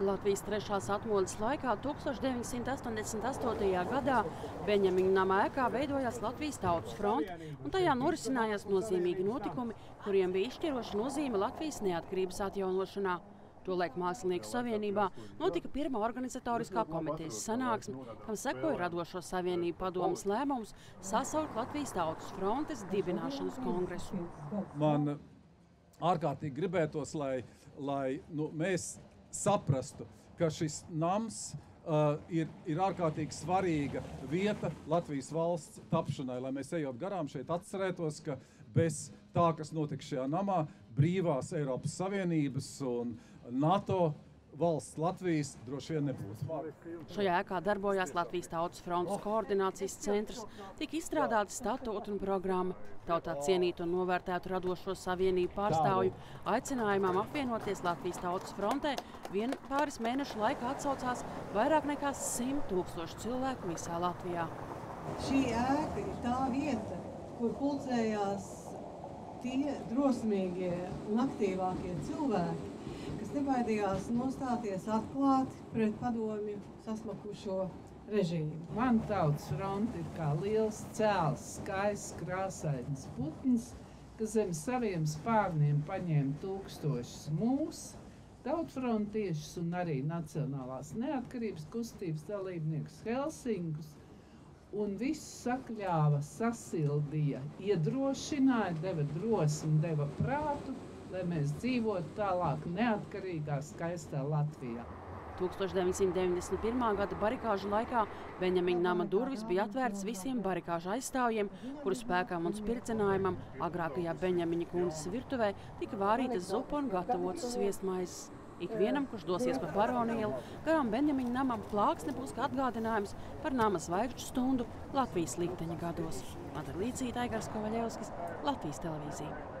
Latvijas trešās atmodas laikā 1988. gadā Benjaminu nama ēkā veidojās Latvijas Tautas fronte, un tajā norisinājās nozīmīgi notikumi, kuriem bija izšķiroša nozīme Latvijas neatkarības atjaunošanā. Tolaik Mākslnieku savienībā notika pirmā organizatoriskā komitejas sanāksme, kam sekoja radošo savienību padomas lēmums sasaukt Latvijas Tautas frontes dibināšanas kongresu. Man ārkārtīgi gribētos, lai mēs saprastu, ka šis nams ir ārkārtīgi svarīga vieta Latvijas valsts tapšanai, lai mēs ejot garām šeit atcerētos, ka bez tā, kas notika šajā namā, brīvās Eiropas Savienības un NATO valsts Latvijas droši vien nebūtu. Šajā ēkā darbojās Latvijas Tautas frontes koordinācijas centrs, tika izstrādāta statūta un programma. Tautā cienītu un novērtētu radošo savienību pārstāvju aicinājumam apvienoties Latvijas Tautas frontē vien pāris mēnešu laikā atsaucās vairāk nekā 100 000 cilvēku visā Latvijā. Šī ēka ir tā vieta, kur pulcējās tie drosmīgie un aktīvākie cilvēki, kas nebaidījās nostāties atklāti pret padomju sasmakušo režīmu. Man Tautas fronte ir kā liels, cēls, skaists, krāsains putns, kas zem saviem spārniem paņēma tūkstošus mūsu, tautfrontiešus un arī Nacionālās neatkarības kustības dalībniekus Helsinkus, un visu sakļāva, sasildīja, iedrošināja, deva drosmi, deva prātu, lai mēs dzīvotu tālāk neatkarīgā, skaistā Latvijā. 1991. gada barikāžu laikā Benjamina nama durvis bija atvērts visiem barikāžu aizstāvjiem, kuru spēkām un spircinājumam agrākajā Benjamina kundzes virtuvē tika vārītas zupa un gatavotas sviestmaizes. Ikvienam, kurš dosies pa Baronu ielu, garām Benjamina namam plāksne būs kā atgādinājums par nama zvaigžņu stundu Latvijas likteņa gados. Aigars Kovaļevskis, Latvijas televīzija.